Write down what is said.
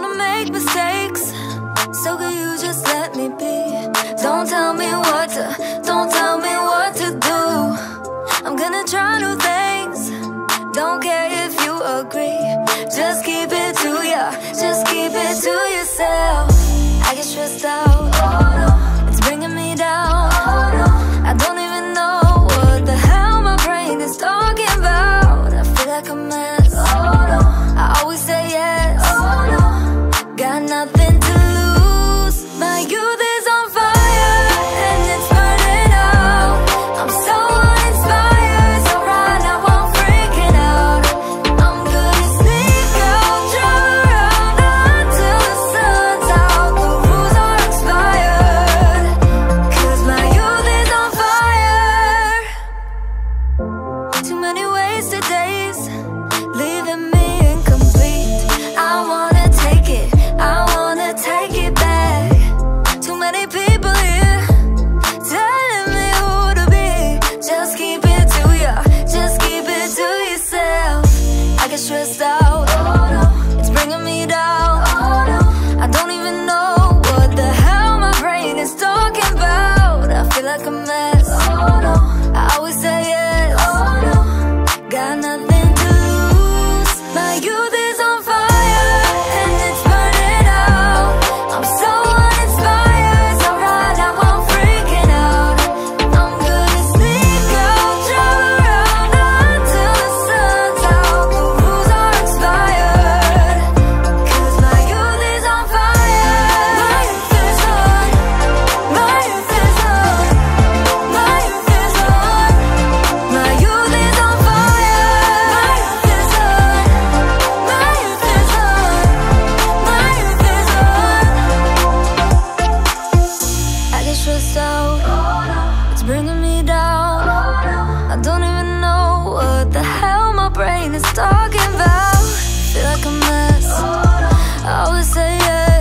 gonna make mistakes, so could you just let me be? Don't tell me what to, don't tell me what to do. I'm gonna try new things, don't care if you agree. Just keep it to ya, just keep it to yourself. I get stressed out, oh no, it's bringing me down, oh no. I don't even know what the hell my brain is talking about. I feel like a mess, oh no. I always say yes, oh no. Got nothing to lose, my youth is on fire and it's burning out. I'm so uninspired, so right now I'm freaking out. I'm gonna sneak out, drive around until the sun's out. The rules are expired, cause my youth is on fire. Too many wasted days, leaving me stressed out, oh no. It's bringing me down, oh no. I don't even know what the hell my brain is talking about. I feel like a mess, oh no. I always say yes, oh no. Got nothing to lose, my youth is on fire and it's burning out. I'm so uninspired, so right now I'm freaking out. I'm gonna sneak out, drive around until the sun's out. Talking about, feel like a mess. I always say yes.